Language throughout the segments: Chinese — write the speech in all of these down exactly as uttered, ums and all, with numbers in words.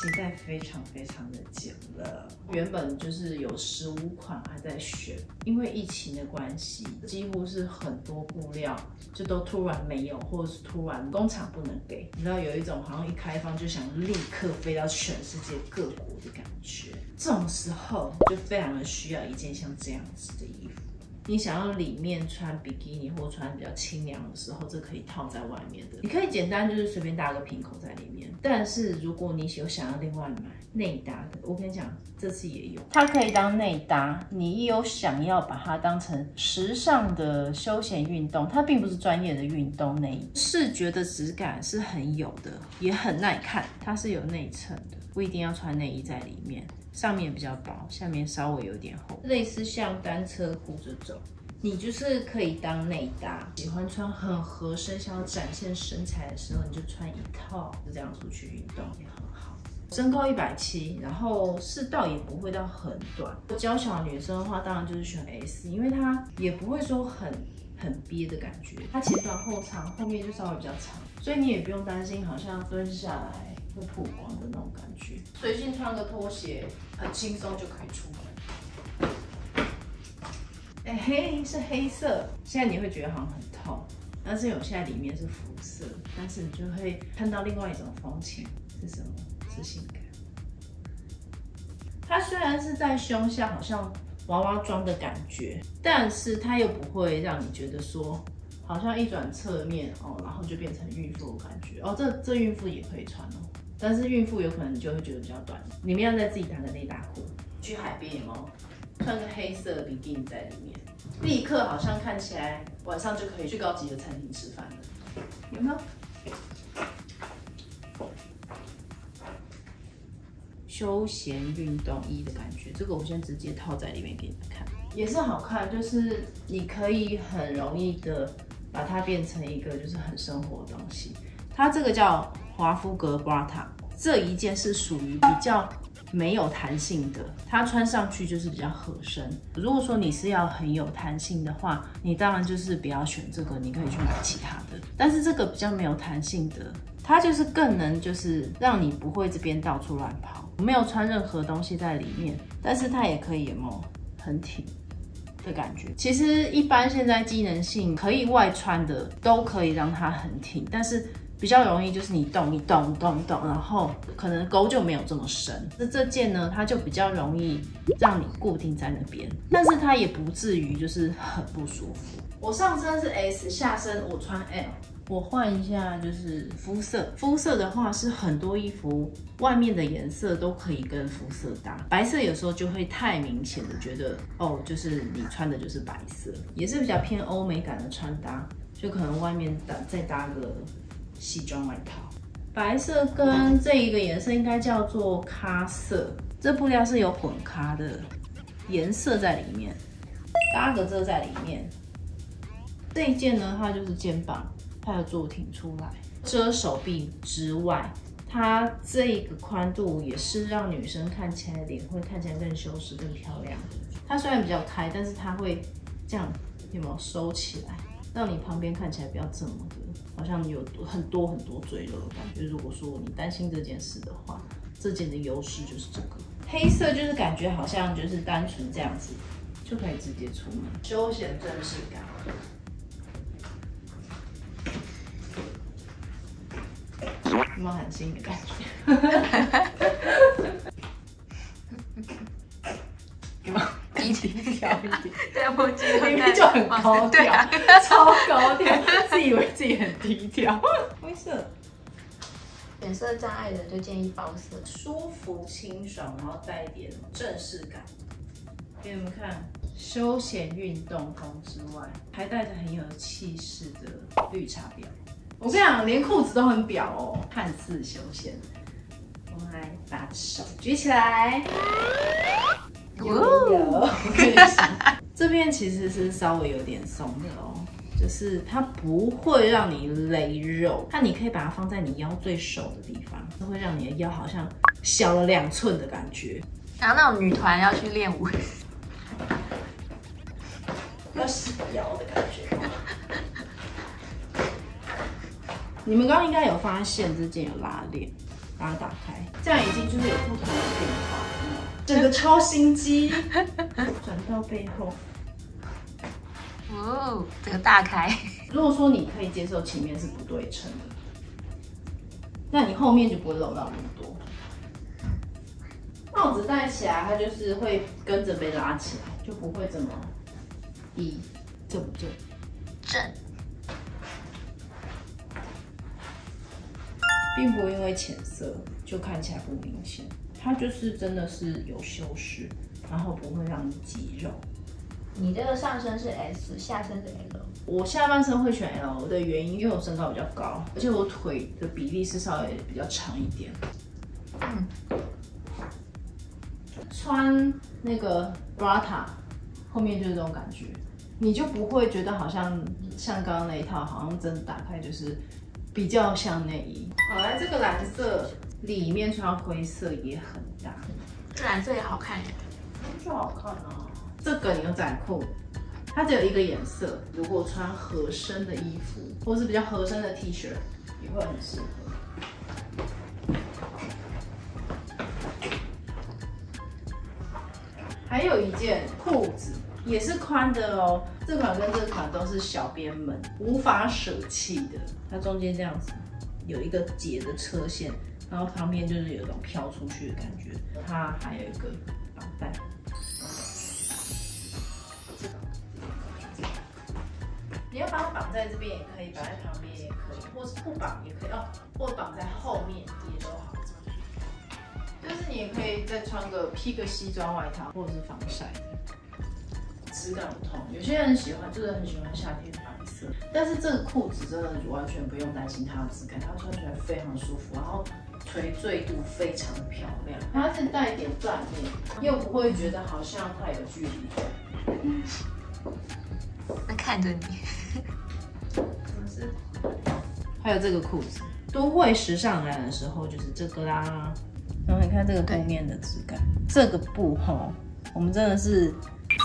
期待非常非常的紧了。原本就是有十五款还在选，因为疫情的关系，几乎是很多布料就都突然没有，或者是突然工厂不能给。你知道有一种好像一开放就想立刻飞到全世界各国的感觉。这种时候就非常的需要一件像这样子的衣服。 你想要里面穿比基尼或穿比较清凉的时候，这可以套在外面的。你可以简单就是随便搭个平口在里面。但是如果你有想要另外买内搭的，我跟你讲，这次也有，它可以当内搭。你有想要把它当成时尚的休闲运动，它并不是专业的运动内衣，视觉的质感是很有的，也很耐看。它是有内衬的，不一定要穿内衣在里面。 上面比较薄，下面稍微有点厚，类似像单车裤这种，你就是可以当内搭。喜欢穿很合身，想要展现身材的时候，你就穿一套，就这样出去运动也很好。身高一百七十，然后适到也不会到很短。娇小女生的话，当然就是选 S， 因为它也不会说很很憋的感觉，它前短后长，后面就稍微比较长，所以你也不用担心好像蹲下来。 会曝光的那种感觉，随性穿个拖鞋，很轻松就可以出门。哎、欸、嘿，是黑色，现在你会觉得好像很痛，但是有现在里面是肤色，但是你就会看到另外一种风情是什么？是性感。它虽然是在胸下，好像娃娃装的感觉，但是它又不会让你觉得说。 好像一转侧面哦，然后就变成孕妇的感觉哦，这这孕妇也可以穿哦，但是孕妇有可能你就会觉得比较短，里面要再自己搭个内搭裤，去海边有没有？穿个黑色的比基尼在里面，立刻好像看起来晚上就可以去高级的餐厅吃饭了，有没有？休闲运动衣的感觉，这个我先直接套在里面给你们看，也是好看，就是你可以很容易的。 把它变成一个就是很生活的东西，它这个叫华夫格 Brata， 这一件是属于比较没有弹性的，它穿上去就是比较合身。如果说你是要很有弹性的话，你当然就是不要选这个，你可以去买其他的。但是这个比较没有弹性的，它就是更能就是让你不会这边到处乱跑，没有穿任何东西在里面，但是它也可以有没有很挺。 的感觉，其实一般现在机能性可以外穿的都可以让它很挺，但是比较容易就是你动一动动一动，然后可能勾就没有这么深。那这件呢，它就比较容易让你固定在那边，但是它也不至于就是很不舒服。我上身是 S， 下身我穿 L， 我换一下就是肤色。肤色的话是很多衣服外面的颜色都可以跟肤色搭，白色有时候就会太明显的觉得哦，就是你穿的就是白色，也是比较偏欧美感的穿搭，就可能外面搭再搭个西装外套。白色跟这一个颜色应该叫做咖色，这布料是有混咖的颜色在里面，搭个这在里面。 这一件呢，它就是肩膀，它有做挺出来，遮手臂之外，它这个宽度也是让女生看起来脸会看起来更修饰、更漂亮。它虽然比较开，但是它会这样有没有收起来，让你旁边看起来比较这么的，好像有很多很多赘肉的感觉。如果说你担心这件事的话，这件的优势就是这个黑色，就是感觉好像就是单纯这样子就可以直接出门，休闲正式感。 有没有很新的感觉？有没有低低调一点？对，我记得明明就很高调，啊、超高调，自以为自己很低调。灰色，颜色障碍的就建议包色，舒服清爽，然后带一点正式感。给你们看，休闲运动风之外，还带着很有气势的绿茶婊。 我跟你讲，连裤子都很表哦，看似休闲。我们来把手举起来。有有，我跟你说，这边其实是稍微有点松的哦，就是它不会让你勒肉，那你可以把它放在你腰最瘦的地方，它会让你的腰好像小了两寸的感觉。然后那种女团要去练舞，要细腰的感觉。你们刚刚应该有发现这件有拉链，把它打开，这样已经就是有不同的变化。整个超心机，转到背后。 哦，这个大开。如果说你可以接受前面是不对称的，那你后面就不会漏到那么多。帽子戴起来，它就是会跟着被拉起来，就不会这么低，正不正？正，并不因为浅色就看起来不明显，它就是真的是有修饰，然后不会让你肌肉。 你这个上身是 S， 下身是 L。我下半身会选 L 的原因，因为我身高比较高，而且我腿的比例是稍微比较长一点。嗯。穿那个 Brata， 后面就是这种感觉，你就不会觉得好像像刚刚那一套，好像真的打开就是比较像内衣。好来，这个蓝色里面穿灰色也很搭，这蓝色也好看耶，就好看啊。 这个牛仔裤，它只有一个颜色。如果穿合身的衣服，或是比较合身的 T 恤，也会很适合。还有一件裤子也是宽的哦，这款跟这款都是小编们无法舍弃的。它中间这样子有一个结的车线，然后旁边就是有一种飘出去的感觉。它还有一个绑带。 你要把它绑在这边也可以，绑在旁边也可以，或是不绑也可以哦，或绑在后面也都好。就是你也可以再穿个披个西装外套，或者是防晒的，质感不同。有些人喜欢，就是很喜欢夏天白色，但是这个裤子真的完全不用担心它的质感，它穿起来非常舒服，然后垂坠度非常的漂亮。它是带一点缎面，又不会觉得好像太有距离。那看着你。 还有这个裤子，都会时尚感的时候就是这个啦。然后你看这个布面的质感，这个布吼，我们真的是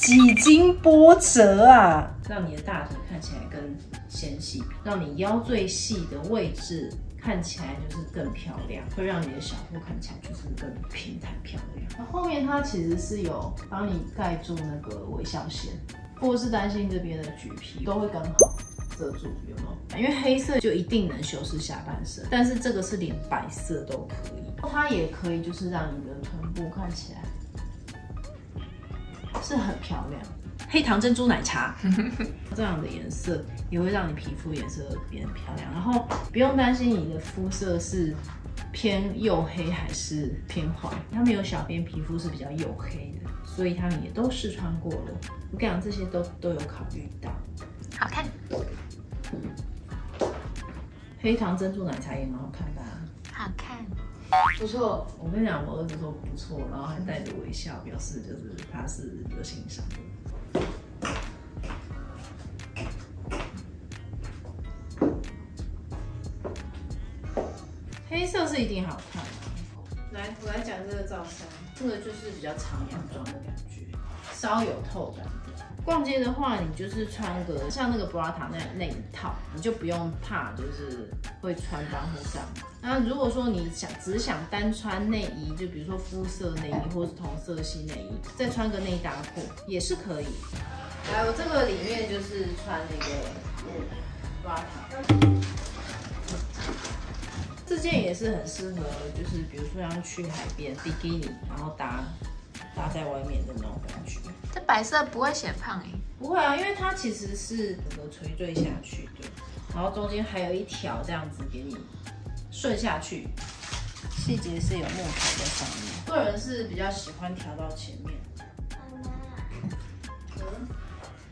几经波折啊，让你的大腿看起来更纤细，让你腰最细的位置看起来就是更漂亮，会让你的小腹看起来就是更平坦漂亮。那后面它其实是有帮你盖住那个微笑线，或是担心这边的橘皮都会更好。 遮住有没有？因为黑色就一定能修饰下半身，但是这个是连白色都可以，它也可以就是让你的臀部看起来是很漂亮。黑糖珍珠奶茶这样的颜色也会让你皮肤颜色变得漂亮，然后不用担心你的肤色是偏黝黑还是偏黄。他们有小编皮肤是比较黝黑的，所以他们也都试穿过了。我跟你讲，这些都都有考虑到，好看。 黑糖珍珠奶茶也蛮好看的、啊，好看，不错。我跟你讲，我儿子说不错，然后还带着微笑，表示就是他是有欣赏的。黑色是一定好看的、啊。来，我来讲这个罩衫，这个就是比较长洋装的感觉，稍有透感的。 逛街的话，你就是穿个像那个 Brata 那那一套，你就不用怕就是会穿帮或上。那如果说你想只想单穿内衣，就比如说肤色内衣或是同色系内衣，再穿个内搭裤也是可以。来，我这个里面就是穿那个 Brata， 这件也是很适合，就是比如说要去海边比基尼，然后搭。 搭在外面的那种感觉，这白色不会显胖哎、欸，不会啊，因为它其实是整个垂坠下去的，然后中间还有一条这样子给你顺下去，细节是有木头在上面。个人是比较喜欢调到前面。妈妈，嗯，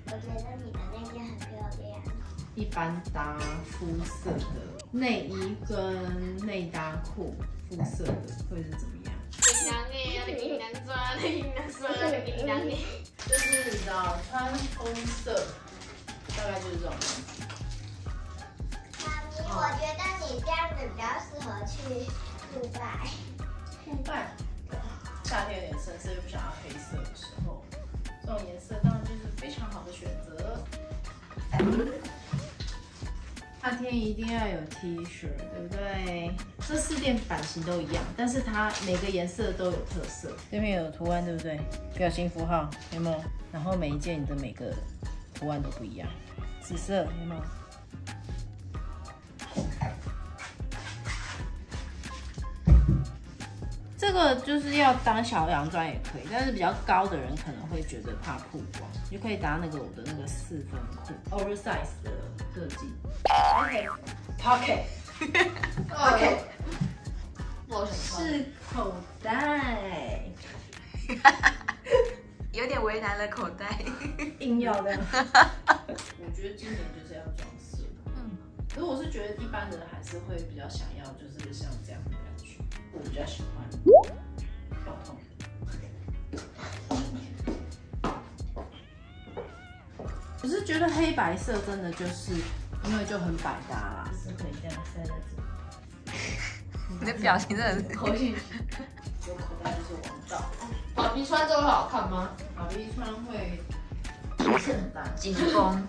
我觉得你的那件很漂亮。一般搭肤色的内衣跟内搭裤，肤色的会是怎么样？ 就是你知道穿红色，大概就是这种。妈咪，我觉得你这样子比较适合去户外。户外，夏天有点深色又不想要黑色的时候，这种颜色当然就是非常好的选择。夏天一定要有 T 恤，对不对？这四件版型都一样，但是它每个颜色都有特色。这边有图案，对不对？表情符号有没有？然后每一件你的每个图案都不一样。紫色有没有？ 这个就是要当小洋装也可以，但是比较高的人可能会觉得怕曝光，就可以搭那个我的那个四分裤 ，oversize 的设计。Pocket， Pocket， 我是口袋，有点为难了口袋，硬要的。我觉得今年就是要装饰，嗯，可是我是觉得一般的人还是会比较想要，就是像这样的感觉。 我比较喜欢跳痛。我是觉得黑白色真的就是因为就很百搭啦，就是可以这样塞在这里。你的表情真的是口信，有口袋就是王道。爸比穿这会好看吗？爸比穿会很大紧绷。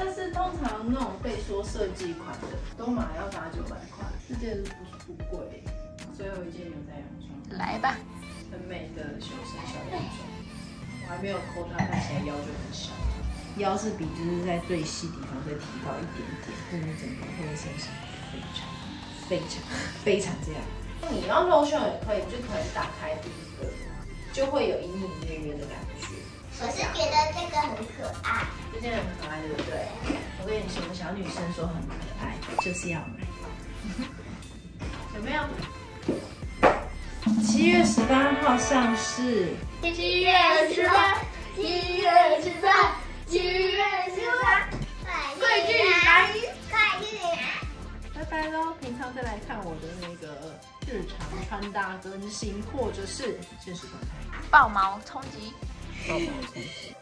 但是通常那种被说设计款的，都马要八九百块，这件不是不贵。最后一件牛仔洋装，来吧，很美的修身小洋装，我还没有抠它，看起来腰就很小，腰是比就是在最细地方再提高一点点，对你整个会身形非常非常非常这样。你要露胸也可以，就可能打开第一个，就会有隐隐约约的感觉。 我是觉得这个很可爱，这件很可爱，对不对？我跟你说，小女生说很可爱，就是要买，有没有？七月十八号上市。七月十八，七月十八，七月十八，快去拿，快去拿！拜拜喽！平常再来看我的那个日常穿搭更新，或者是现实动态。爆毛冲击！ 爆毛冲击！